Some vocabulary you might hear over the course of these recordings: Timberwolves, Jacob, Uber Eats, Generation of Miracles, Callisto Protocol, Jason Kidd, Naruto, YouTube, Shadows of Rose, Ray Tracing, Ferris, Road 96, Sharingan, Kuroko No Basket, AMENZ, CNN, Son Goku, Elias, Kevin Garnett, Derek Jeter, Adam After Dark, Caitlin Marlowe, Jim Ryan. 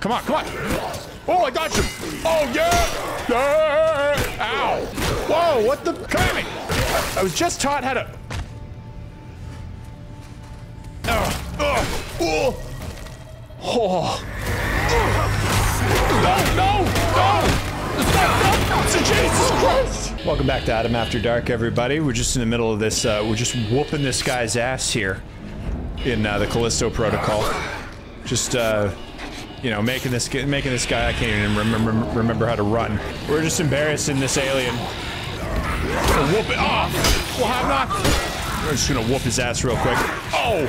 Come on, come on. Oh, I got you. Oh, yeah. Ow. Whoa, what the? Come at me. I was just taught how to. Oh. No. Jesus Christ. Welcome back to Adam After Dark, everybody. We're just in the middle of this. We're just whooping this guy's ass here in the Callisto Protocol. Just, you know, making this guy, I can't even remember how to run. We're just embarrassing this alien. Gonna whoop it off. Well, I'm not. We're just gonna whoop his ass real quick. Oh!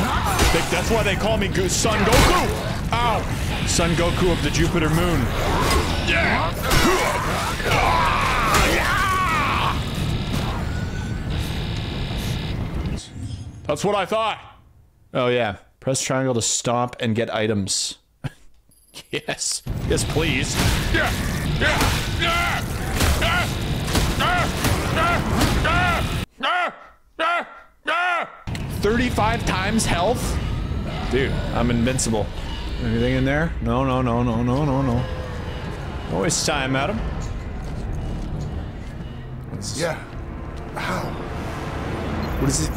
I think that's why they call me Son Goku. Ow! Son Goku of the Jupiter Moon. Yeah! That's what I thought. Oh yeah. Press triangle to stomp and get items. Yes. Yes, please. Yeah. Yeah. Yeah. Yeah. Yeah. Yeah. Yeah. Yeah. 35 times health? Dude, I'm invincible. Anything in there? No. Don't waste time, Adam. What's this? Yeah. How? What is it?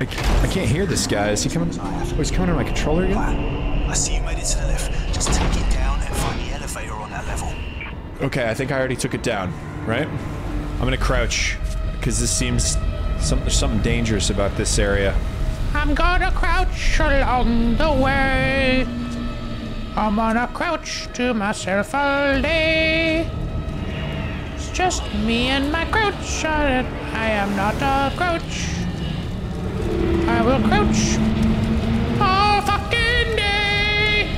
I can't hear this guy. Is he coming? Oh, he's coming to my controller again? I see you made it to the left. Just take it down and find the elevator on that level. Okay, I think I already took it down, right? I'm gonna crouch, because this seems there's something dangerous about this area. I'm gonna crouch along the way. I'm gonna crouch to myself all day. It's just me and my crouch. I am not a crouch. I will crouch all fucking day.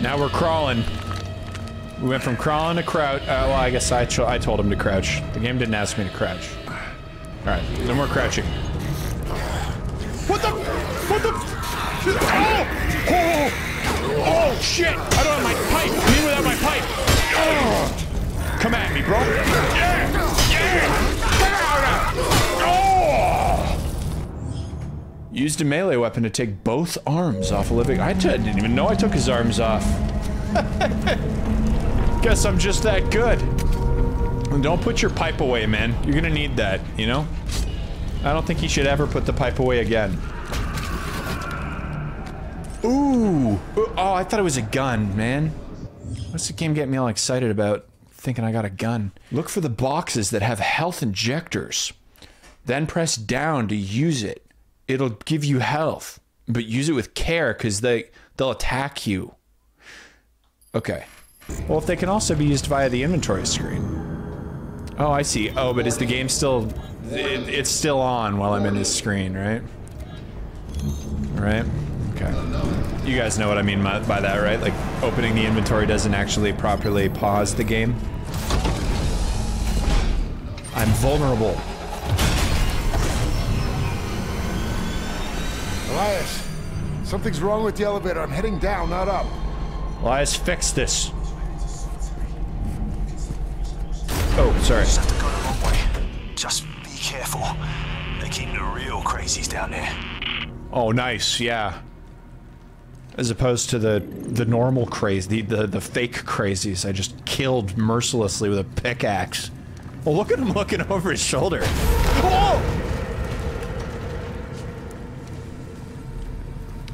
Now we're crawling. We went from crawling to crouch. Well, I guess I told him to crouch. The game didn't ask me to crouch. Alright, no more crouching. What the? Oh, shit! I don't have my pipe! Me without my pipe! Oh. Come at me, bro! Yeah! Yeah! Oh. Used a melee weapon to take both arms off a living... I didn't even know I took his arms off. Guess I'm just that good. Don't put your pipe away, man. You're gonna need that, you know? I don't think he should ever put the pipe away again. Ooh! Oh, I thought it was a gun, man. What's the game getting me all excited about? Thinking I got a gun. Look for the boxes that have health injectors. Then press down to use it. It'll give you health. But use it with care, because they'll attack you. Okay. Well, if they can also be used via the inventory screen. Oh, I see. Oh, but is the game still... It's still on while I'm in this screen, right? Right? Okay. You guys know what I mean by that, right? Like, opening the inventory doesn't actually properly pause the game. I'm vulnerable. Elias, something's wrong with the elevator. I'm heading down, not up. Elias, fix this. Oh, sorry. Just have to go the wrong way. Just be careful. They keep the real crazies down there. Oh, nice. Yeah. As opposed to the normal crazy, the fake crazies I just killed mercilessly with a pickaxe. Well, look at him looking over his shoulder. Oh!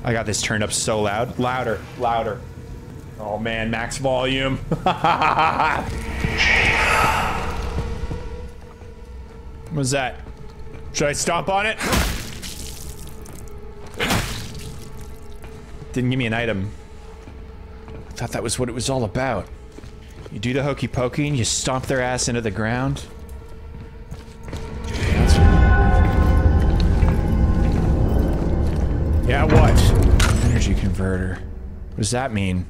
I got this turned up so loud. Louder, louder. Oh man, max volume. What was that? Should I stomp on it? Didn't give me an item. I thought that was what it was all about. You do the hokey pokey and you stomp their ass into the ground. Yeah, what? Energy converter. What does that mean?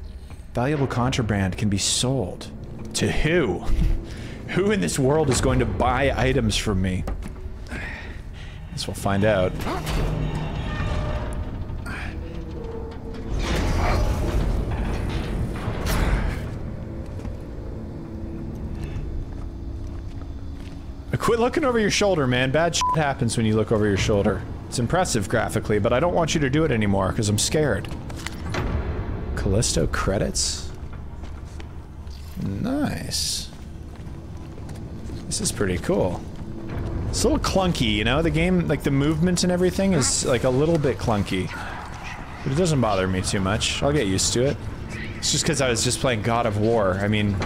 Valuable contraband can be sold. To who? Who in this world is going to buy items from me? I guess we'll find out. Quit looking over your shoulder, man. Bad shit happens when you look over your shoulder. It's impressive graphically, but I don't want you to do it anymore because I'm scared. Callisto credits? Nice. This is pretty cool. It's a little clunky, you know? The game, like the movement and everything is like a little bit clunky. But it doesn't bother me too much. I'll get used to it. It's just because I was just playing God of War. I mean,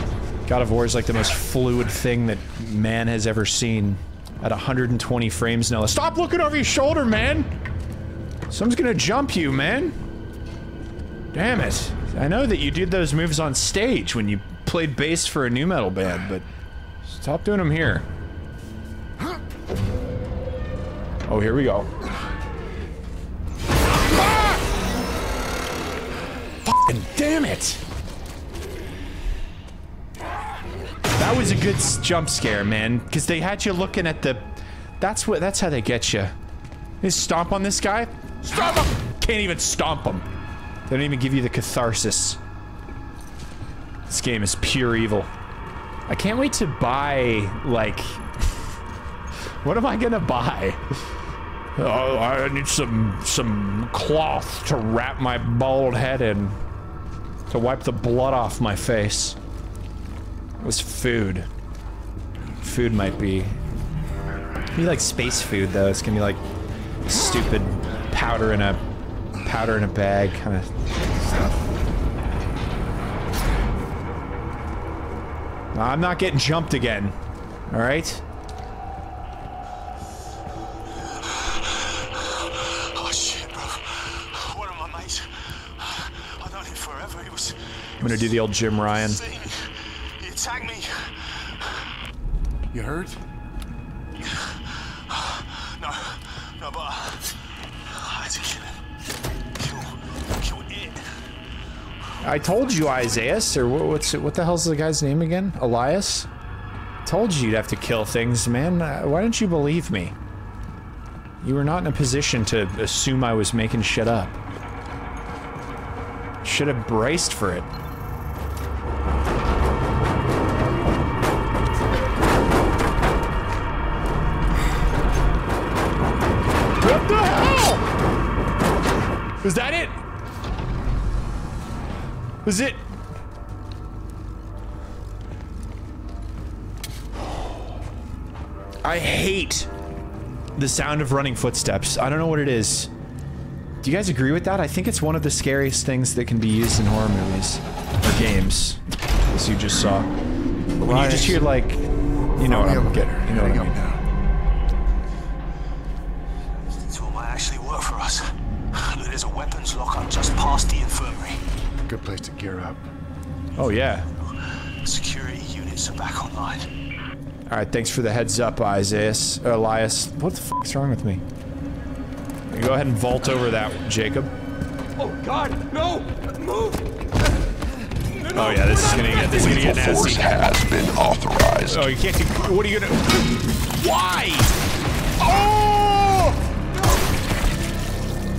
God of War is like the most fluid thing that man has ever seen. At 120 frames now. Stop looking over your shoulder, man! Someone's gonna jump you, man! Damn it. I know that you did those moves on stage when you played bass for a new metal band, but stop doing them here. Oh, here we go. Fucking damn it! That was a good jump scare, man, because they had you looking at the... That's how they get you. They stomp on this guy? Stomp him! Can't even stomp him. They don't even give you the catharsis. This game is pure evil. I can't wait to buy, like... What am I gonna buy? Oh, I need some cloth to wrap my bald head in. To wipe the blood off my face. It was food. Food might be... It'd be like space food, though. It's gonna be like... stupid powder in a... powder in a bag kind of stuff. I'm not getting jumped again. Alright? Oh shit, bro. One of my mates. I've known him forever. He was... I'm gonna do the old Jim Ryan. Tag me. You hurt? No, no, but I had to kill him. Kill it. I told you, Isaias, or what the hell's the guy's name again? Elias? Told you you'd have to kill things, man. Why didn't you believe me? You were not in a position to assume I was making shit up. Should have braced for it. Was that it? Was it? I hate the sound of running footsteps. I don't know what it is. Do you guys agree with that? I think it's one of the scariest things that can be used in horror movies or games, as you just saw. When you just hear like, you know what I'm getting, you know what I mean now. There's a weapons locker just past the infirmary. Good place to gear up. Oh, yeah. Security units are back online. Alright, thanks for the heads up, Isaias. Elias. What the f***'s wrong with me? Go ahead and vault over that, Jacob. Oh, God! No! Move! No, oh, yeah, this is gonna get nasty. Lethal force has been authorized. Oh, you can't do... What are you gonna... Why? Oh!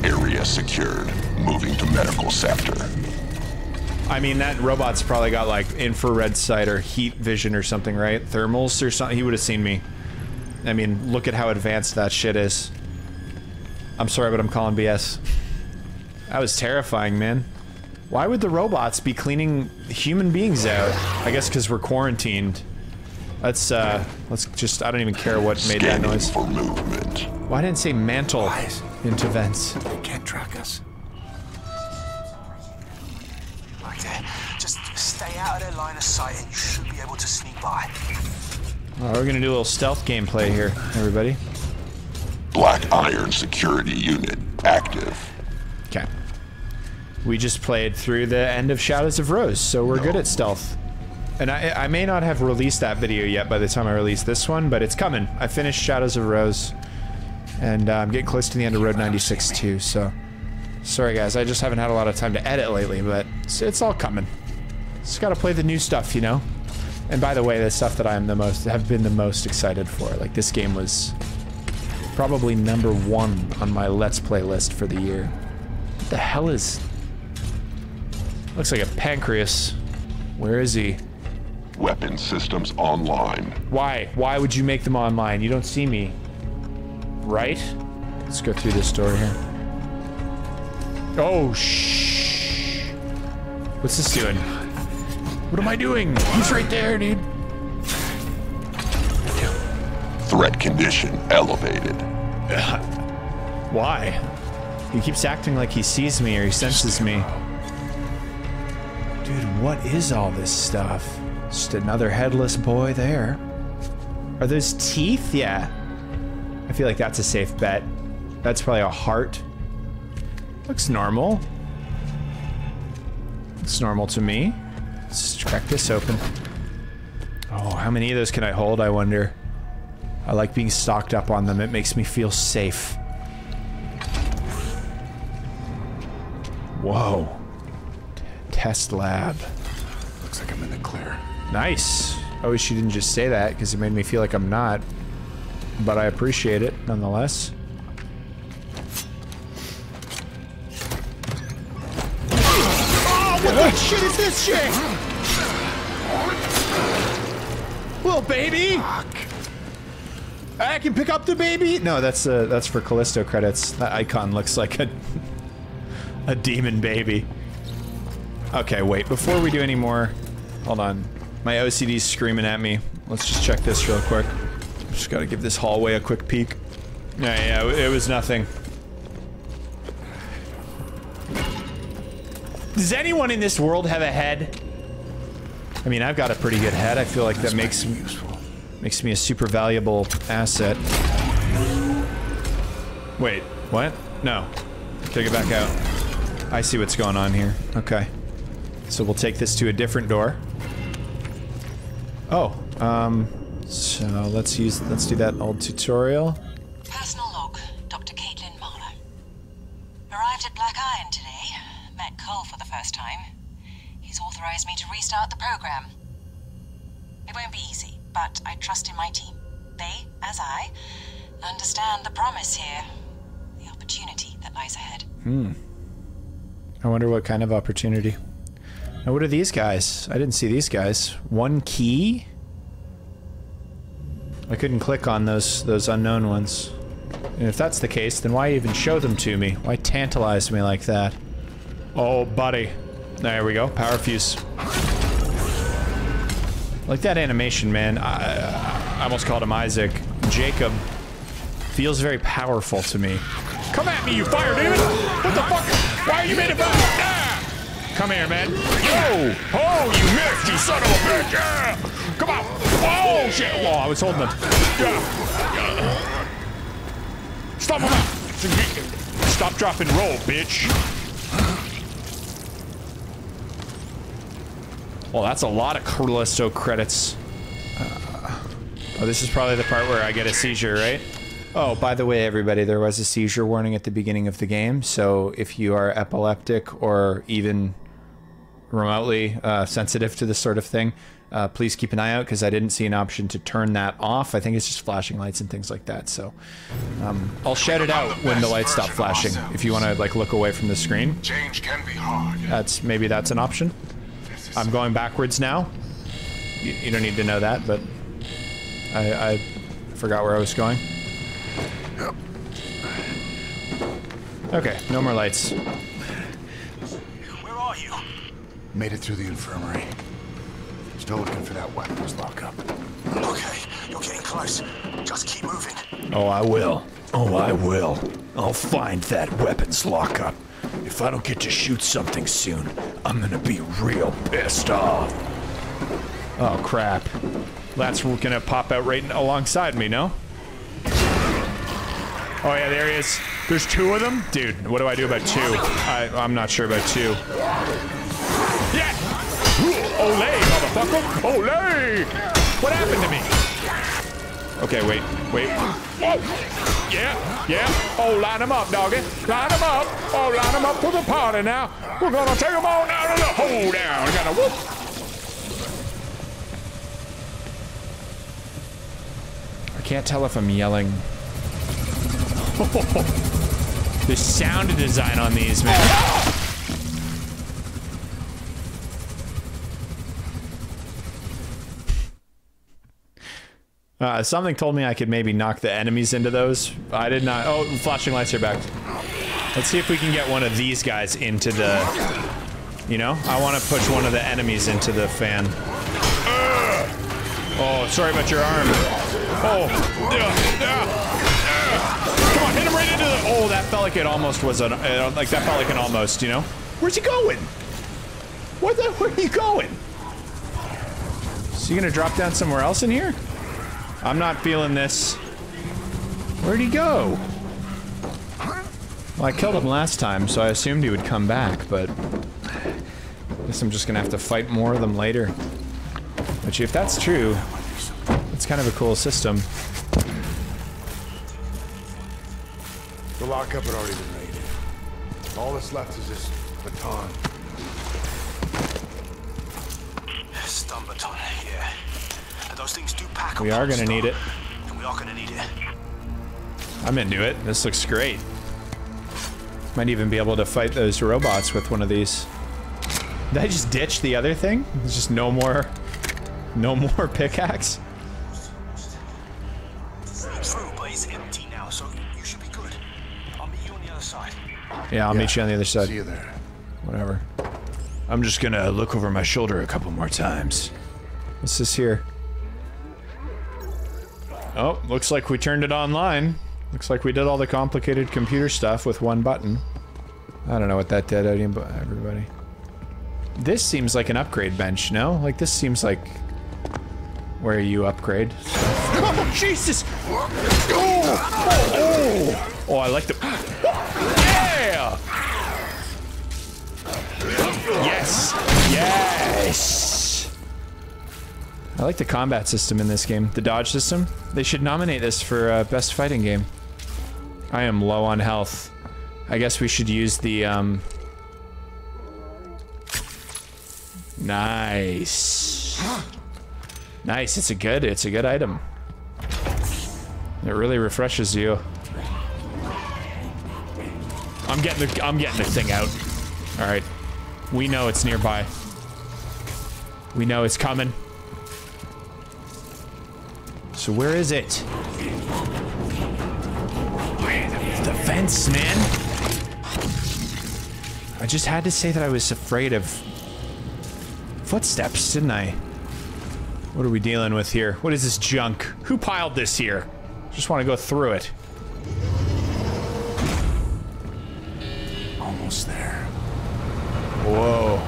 Area secured. Moving to medical sector. I mean, that robot's probably got like infrared sight or heat vision or something, right? Thermals or something. He would have seen me. I mean, look at how advanced that shit is. I'm sorry, but I'm calling BS. That was terrifying, man. Why would the robots be cleaning human beings out? I guess because we're quarantined. Let's just, I don't even care what made that noise. For movement. Why didn't it say mantle? Into vents. They can't track us. Like that. Just stay out of their line of sight and you should be able to sneak by. Alright, we're gonna do a little stealth gameplay here, everybody. Black Iron Security Unit active. Okay. We just played through the end of Shadows of Rose, so we're good at stealth. And I may not have released that video yet by the time I release this one, but it's coming. I finished Shadows of Rose. And I'm getting close to the end of Road 96 too, so... Sorry guys, I just haven't had a lot of time to edit lately, but it's all coming. Just gotta play the new stuff, you know? And by the way, the stuff that have been the most excited for. Like, this game was probably #1 on my Let's Play list for the year. What the hell is... Looks like a pancreas. Where is he? Weapon systems online. Why? Why would you make them online? You don't see me. Right? Let's go through this door here. Oh, shh. What's this doing? What am I doing? He's right there, dude. Threat condition elevated. Why? He keeps acting like he sees me or he senses me. Dude, what is all this stuff? Just another headless boy there. Are those teeth? Yeah. I feel like that's a safe bet. That's probably a heart. Looks normal. It's normal to me. Let's just crack this open. Oh, how many of those can I hold, I wonder? I like being stocked up on them. It makes me feel safe. Whoa. Test lab. Looks like I'm in the clear. Nice. I wish you didn't just say that because it made me feel like I'm not. But I appreciate it nonetheless. Oh, what the shit is this shit? Little baby. I can pick up the baby. No, that's for Callisto credits. That icon looks like a demon baby. Okay, wait. Before we do any more, hold on. My OCD's screaming at me. Let's just check this real quick. Just gotta give this hallway a quick peek. Yeah, it was nothing. Does anyone in this world have a head? I mean, I've got a pretty good head. I feel like that makes me useful. Makes me a super valuable asset. Wait, what? No. Take it back out. I see what's going on here. Okay. So we'll take this to a different door. Oh, so let's do that old tutorial. Personal log, Dr. Caitlin Marlowe. Arrived at Black Iron today. Met Cole for the first time. He's authorized me to restart the program. It won't be easy, but I trust in my team. They, as I, understand the promise here. The opportunity that lies ahead. Hmm. I wonder what kind of opportunity. Now what are these guys? I didn't see these guys. One key? I couldn't click on those unknown ones. And if that's the case, then why even show them to me? Why tantalize me like that? Oh, buddy. There we go. Power fuse. Like that animation, man. I almost called him Isaac. Jacob feels very powerful to me. Come at me, you fire dude! What the fuck? Why are you made of fire? Ah! Come here, man. Yo! Oh, you missed, you son of a bitch! Ah! Come on! Oh, shit! Whoa, I was holding them. Yeah. Stop him up! Stop, drop, and roll, bitch! Well, that's a lot of Callisto credits. Oh, this is probably the part where I get a seizure, right? Oh, by the way, everybody, there was a seizure warning at the beginning of the game, so if you are epileptic or even remotely sensitive to this sort of thing, please keep an eye out, because I didn't see an option to turn that off. I think it's just flashing lights and things like that, so... I'll shout it out when the lights stop flashing, if you want to, like, look away from the screen. Change can be hard. Maybe that's an option. I'm going backwards now. You don't need to know that, but... I forgot where I was going. Okay, no more lights. Where are you? Made it through the infirmary. Still looking for that weapons lockup. Okay, you're getting close. Just keep moving. Oh, I will. Oh, I will. I'll find that weapons lockup. If I don't get to shoot something soon, I'm gonna be real pissed off. Oh, crap. That's gonna pop out right alongside me, no? Oh yeah, there he is. There's two of them? Dude, what do I do about two? I'm not sure about two. Yeah! Olay, motherfucker! Olay! What happened to me? Okay, wait. Whoa! Yeah. Oh, line them up, doggy. Line them up. Oh, line them up for the party now. We're gonna take them on out of the hole down. We gotta whoop. I can't tell if I'm yelling. The sound design on these, man. Something told me I could maybe knock the enemies into those. I did not. Oh, flashing lights are back. Let's see if we can get one of these guys into the... You know? I want to push one of the enemies into the fan. Oh, sorry about your arm. Oh. Come on, hit him right into the... Oh, that felt like it almost was an... Like, that felt like an almost, you know? Where's he going? What the... Where are you going? Is he gonna drop down somewhere else in here? I'm not feeling this. Where'd he go? Well, I killed him last time, so I assumed he would come back, but... I guess I'm just gonna have to fight more of them later. Which, if that's true, it's kind of a cool system. The lockup had already been made. All that's left is this baton. Stun baton, yeah. Those things do pack up. We are gonna need it. And we are gonna need it. I'm into it. This looks great. Might even be able to fight those robots with one of these. Did I just ditch the other thing? There's just no more pickaxe. Through, but it's empty now, so you should be good. I'll meet you on the other side. Yeah, I'll meet you on the other side. See you there. Whatever. I'm just gonna look over my shoulder a couple more times. What's this here? Oh, looks like we turned it online. Looks like we did all the complicated computer stuff with one button. I don't know what that did, everybody. This seems like an upgrade bench, no? Like, this seems like... where you upgrade. Oh, Jesus! Oh! Oh! Oh, I like the... Yeah! Yes! Yes! I like the combat system in this game. The dodge system. They should nominate this for best fighting game. I am low on health. I guess we should use the, Nice. Nice, it's a good item. It really refreshes you. I'm getting the thing out. Alright. We know it's nearby. We know it's coming. So where is it? The fence, man. I just had to say that I was afraid of footsteps, didn't I? What are we dealing with here? What is this junk? Who piled this here? Just want to go through it. Almost there. Whoa.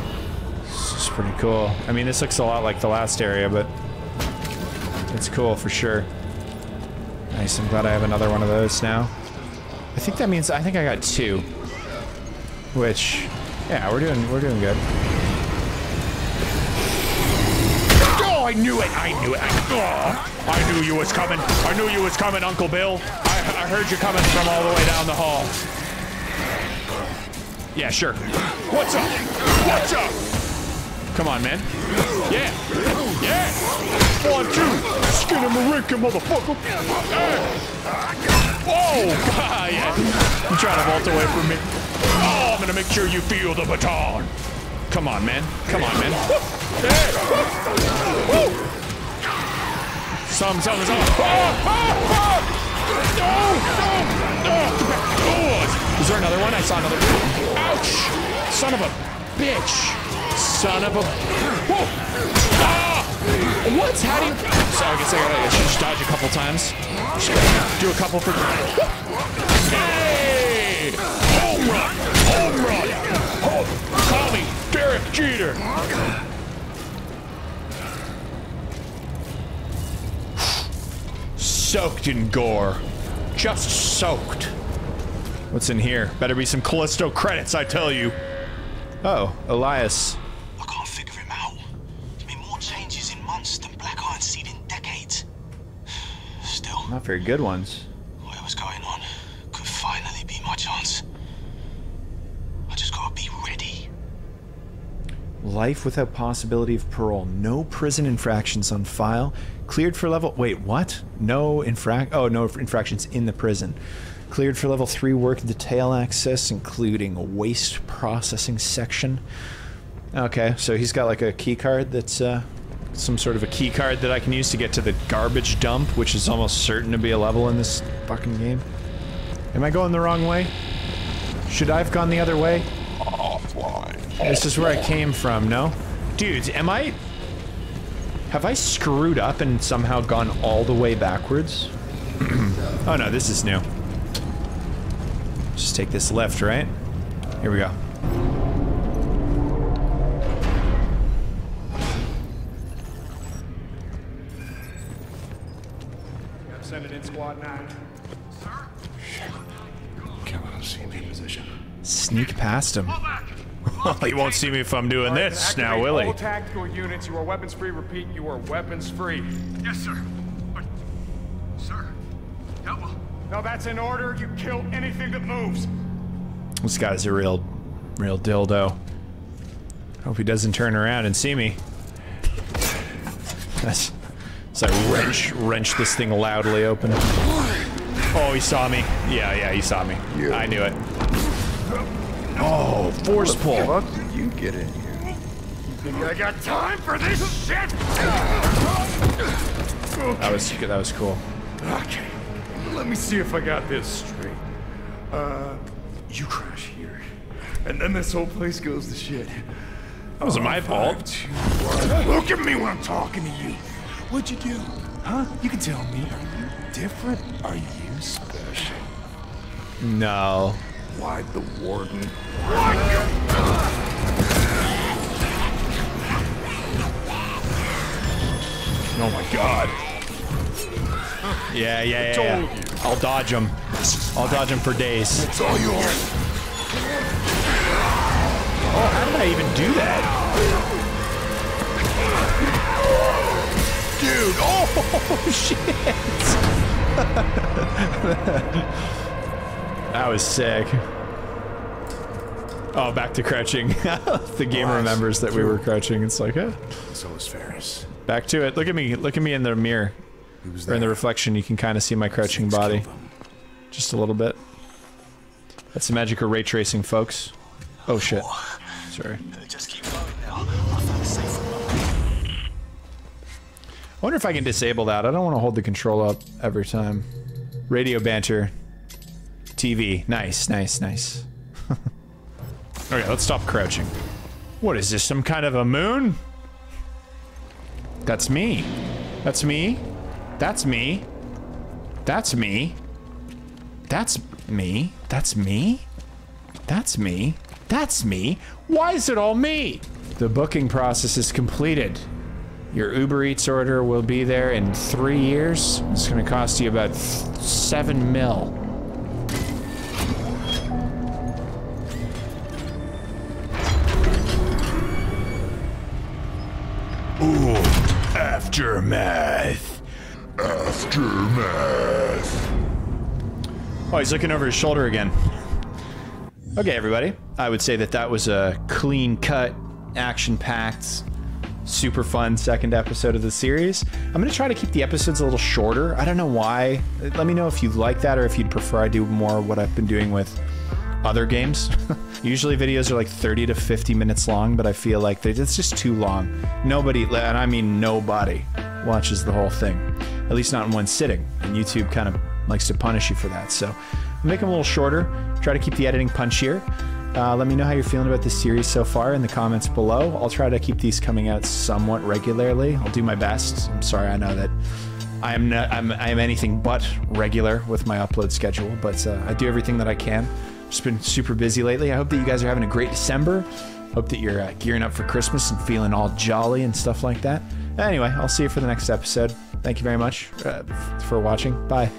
This is pretty cool. I mean, this looks a lot like the last area, but it's cool for sure. Nice, I'm glad I have another one of those now. I think that means, I think I got two. Which, yeah, we're doing good. Oh, I knew it. I knew you was coming. I knew you was coming, Uncle Bill. I heard you coming from all the way down the hall. Yeah, sure. What's up? What's up? Come on, man. Yeah. Yeah. 1, 2. Skin him a rick, motherfucker. Hey. Whoa. God, yeah. You trying to vault away from me? Oh, I'm going to make sure you feel the baton. Come on, man. Come on, man. Hey. Some. Oh, no. Is there another one? I saw another one. Ouch! Son of a bitch! Son of a... Whoa! Ah! What? How do you... So I guess I should just dodge a couple times. Do a couple for... Hey! Home run! Home run! Oh, call me Derek Jeter! Soaked in gore. Just soaked. What's in here? Better be some Callisto credits, I tell you. Oh, Elias. I can't figure him out. There's been more changes in months than Black Iron's seen in decades. Still. Not very good ones. What was going on could finally be my chance. I just gotta be ready. Life without possibility of parole. No prison infractions on file. Cleared for level... Wait, what? No infractions in the prison. Cleared for level 3 work detail access, including waste processing section. Okay, so he's got like a key card that's some sort of a key card that I can use to get to the garbage dump, which is almost certain to be a level in this fucking game. Am I going the wrong way? Should I have gone the other way? Offline. This is where I came from, no? Dudes, am I... have I screwed up and somehow gone all the way backwards? Oh no, this is new. Just take this left, right? Here we go. Squad 9. Sir? Shit. Can't let him see me in position. Sneak past him. Well, he won't see me if I'm doing this now, will he? All tactical units, you are weapons free. Repeat, you are weapons free. Yes, sir. But, sir, no. No, that's an order. You kill anything that moves. This guy's a real dildo. Hope he doesn't turn around and see me. That's... so I wrench this thing loudly open. Oh, he saw me. Yeah, he saw me. Yeah. I knew it. Oh, force pull. How the fuck did you get in here? You think I got time for this shit? Okay. That was cool. Okay, let me see if I got this straight. You crash here, and then this whole place goes to shit. That wasn't my fault. Look at me when I'm talking to you. What'd you do? Huh? You can tell me. Are you different? Are you special? No. Why the warden? What? Oh my god. Yeah. I'll dodge him. I'll dodge him for days. It's all yours. Oh, how did I even do that? Dude, oh shit! That was sick. Oh, back to crouching. The game remembers that we were crouching. It's like, eh. So was Ferris. Back to it. Look at me in the mirror. Or in the reflection, you can kind of see my crouching body. Just a little bit. That's the magic of ray tracing, folks. Oh shit. Sorry. Just keep going now. I wonder if I can disable that. I don't want to hold the control up every time. Radio banter. TV. Nice. Alright, let's stop crouching. What is this, some kind of a moon? That's me. That's me. That's me. That's me. That's me. That's me. That's me. That's me. Why is it all me? The booking process is completed. Your Uber Eats order will be there in 3 years. It's gonna cost you about 7 mil. Ooh, aftermath. Aftermath. Oh, he's looking over his shoulder again. Okay, everybody. I would say that was a clean-cut, action-packed, super fun second episode of the series. I'm gonna try to keep the episodes a little shorter. I don't know why. Let me know if you like that or if you'd prefer I do more of what I've been doing with other games. Usually videos are like 30 to 50 minutes long, but I feel like it's just too long. Nobody, and I mean nobody, watches the whole thing. At least not in one sitting. And YouTube kind of likes to punish you for that. So make them a little shorter. Try to keep the editing punchier. Let me know how you're feeling about this series so far in the comments below. I'll try to keep these coming out somewhat regularly. I'll do my best. I'm sorry, I know that I am anything but regular with my upload schedule, but I do everything that I can. Just been super busy lately. I hope that you guys are having a great December. Hope that you're gearing up for Christmas and feeling all jolly and stuff like that. Anyway, I'll see you for the next episode. Thank you very much for watching. Bye.